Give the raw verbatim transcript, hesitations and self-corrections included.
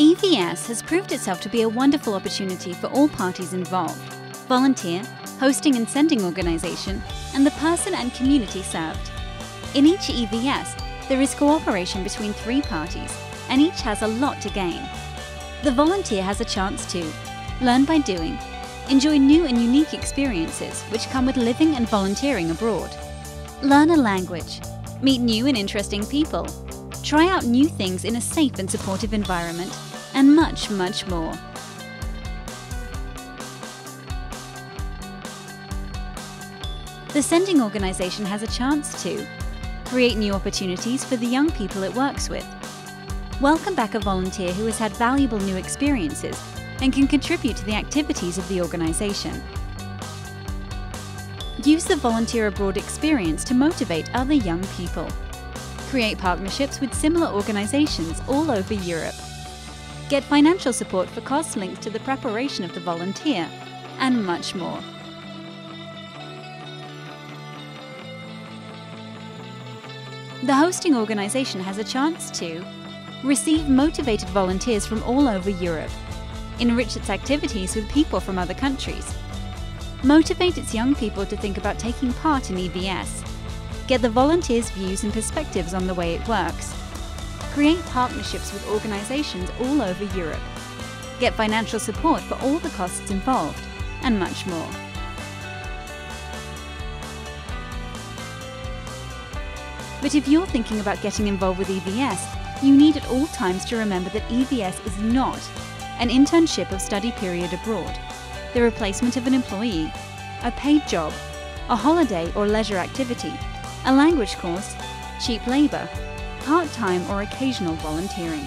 E V S has proved itself to be a wonderful opportunity for all parties involved: volunteer, hosting and sending organisation, and the person and community served. In each E V S, there is cooperation between three parties, and each has a lot to gain. The volunteer has a chance to learn by doing, enjoy new and unique experiences which come with living and volunteering abroad, learn a language, meet new and interesting people, try out new things in a safe and supportive environment, and much, much more. The sending organisation has a chance to create new opportunities for the young people it works with, welcome back a volunteer who has had valuable new experiences and can contribute to the activities of the organisation. Use the volunteer abroad experience to motivate other young people. Create partnerships with similar organisations all over Europe. Get financial support for costs linked to the preparation of the volunteer, and much more. The hosting organisation has a chance to receive motivated volunteers from all over Europe, enrich its activities with people from other countries, motivate its young people to think about taking part in E V S, get the volunteers' views and perspectives on the way it works, create partnerships with organisations all over Europe, get financial support for all the costs involved, and much more. But if you're thinking about getting involved with E V S, you need at all times to remember that E V S is not an internship or study period abroad, the replacement of an employee, a paid job, a holiday or leisure activity, a language course, cheap labour, part-time or occasional volunteering.